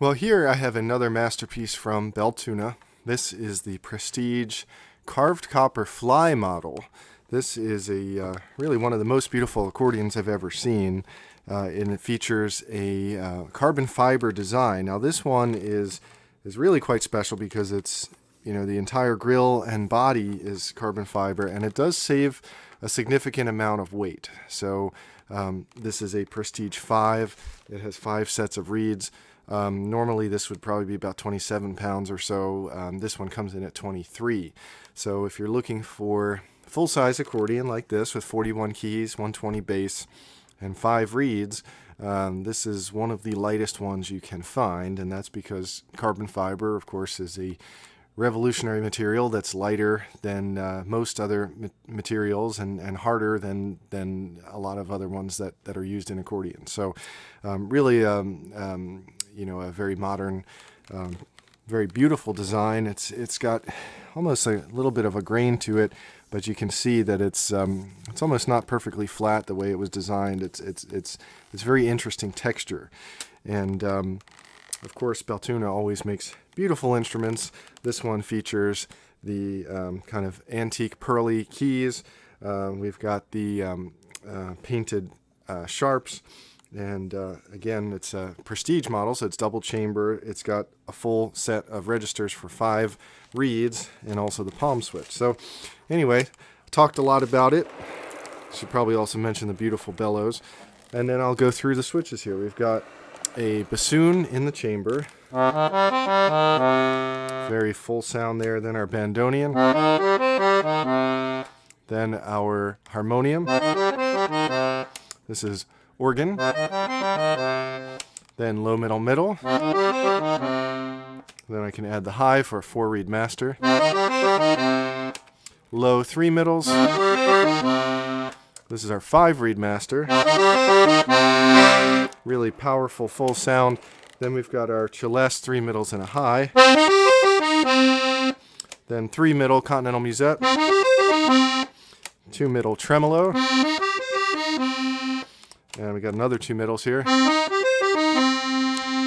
Well, here I have another masterpiece from Beltuna. This is the Prestige Carved Copper Fly Model. This is really one of the most beautiful accordions I've ever seen, and it features a carbon fiber design. Now this one is really quite special because it's, you know, the entire grill and body is carbon fiber, and it does save a significant amount of weight. So this is a Prestige 5. It has 5 sets of reeds. Normally this would probably be about 27 pounds or so. This one comes in at 23. So if you're looking for full-size accordion like this with 41 keys, 120 bass, and 5 reeds, this is one of the lightest ones you can find, and that's because carbon fiber, of course, is a revolutionary material that's lighter than most other materials and harder than a lot of other ones that are used in accordions. So really, you know, a very modern, very beautiful design. It's got almost a little bit of a grain to it, but you can see that it's almost not perfectly flat the way it was designed. It's very interesting texture, and of course, Beltuna always makes beautiful instruments. This one features the kind of antique pearly keys. We've got the painted sharps, and again, it's a Prestige model, so it's double chamber. It's got a full set of registers for 5 reeds and also the palm switch. So anyway, talked a lot about it. Should probably also mention the beautiful bellows. And then I'll go through the switches here. We've got a bassoon in the chamber. Very full sound there. Then our bandoneon. Then our harmonium. This is organ. Then low, middle, middle. Then I can add the high for a 4-reed master. Low, 3 middles. This is our 5-reed master. Really powerful full sound. Then we've got our celeste, 3 middles and a high. Then 3 middle continental musette. 2 middle tremolo. And we got another 2 middles here.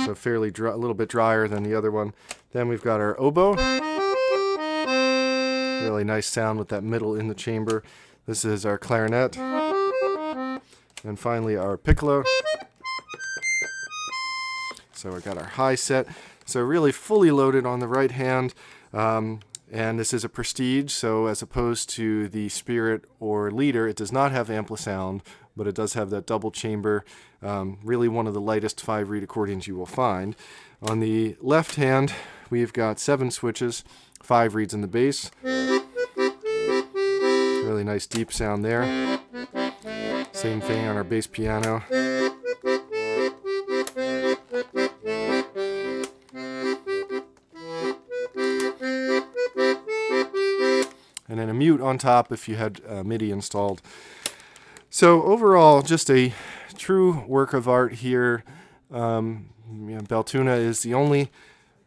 So fairly dry, a little bit drier than the other one. Then we've got our oboe. Really nice sound with that middle in the chamber. This is our clarinet. And finally our piccolo. So we got our high set. So really fully loaded on the right hand. And this is a Prestige, so as opposed to the Spirit or Leader, it does not have amplisound, but it does have that double chamber. Really one of the lightest 5-reed accordions you will find. On the left hand, we've got 7 switches, 5 reeds in the bass. Really nice deep sound there. Same thing on our bass piano. And then a mute on top if you had MIDI installed. So overall, just a true work of art here. You know, Beltuna is the only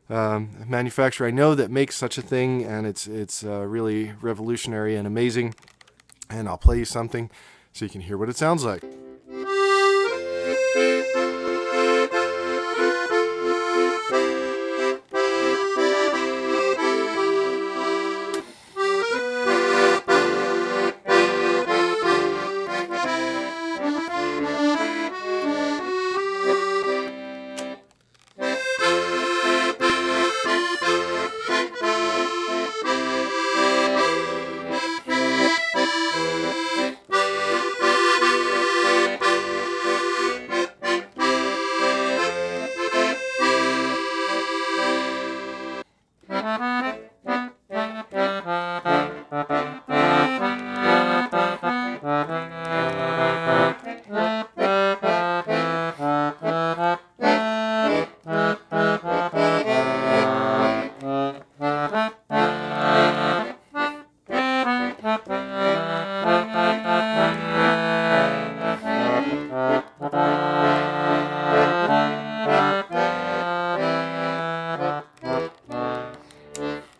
manufacturer I know that makes such a thing, and it's really revolutionary and amazing. And I'll play you something so you can hear what it sounds like.